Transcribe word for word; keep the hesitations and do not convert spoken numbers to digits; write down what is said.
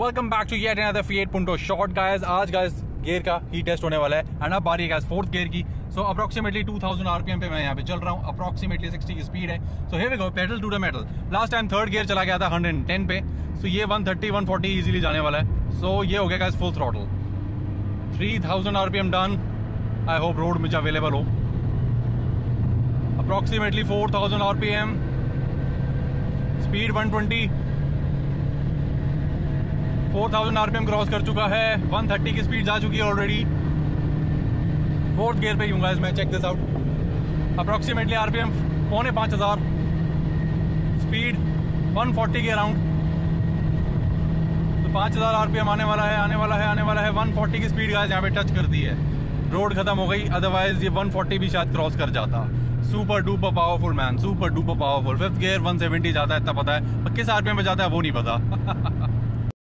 Welcome back to yet another Fiat Punto short guys. आज guys gear का ही test होने वाला है एंड अब आ रही है गाइस फोर्थ गियर की। So approximately two thousand RPM पे मैं यहाँ पे चल रहा हूँ, अप्रॉक्सीमेटली सिक्सटी की स्पीड है। So here we go, pedal to the metal. Last time third gear चला गया था हंड्रेड टेन पे। सो so, ये one thirty one forty easily जाने वाला है। सो so, ये हो गया guys full throttle, three thousand RPM done. I hope road मुझे अवेलेबल हो। Approximately four thousand RPM, speed one twenty, four thousand RPM cross कर चुका है, वन थर्टी की स्पीड जा चुकी है ऑलरेडी। फोर्थ गियर पे ही हूँ गाइस मैं, check this out. Approximately RPM पौने पाँच हज़ार, स्पीड वन फोर्टी के अराउंड। तो पाँच हज़ार आरपीएम आने वाला है, आने वाला है, आने वाला है। वन फोर्टी की स्पीड गाइस यहाँ पे टच कर दी है, रोड खत्म हो गई। अदरवाइज ये वन फोर्टी भी शायद क्रॉस कर जाता। Super duper powerful man, super duper powerful. Fifth gear one seventy जाता है इतना पता है, पर किस आरपीएम पे जाता है वो नहीं पता।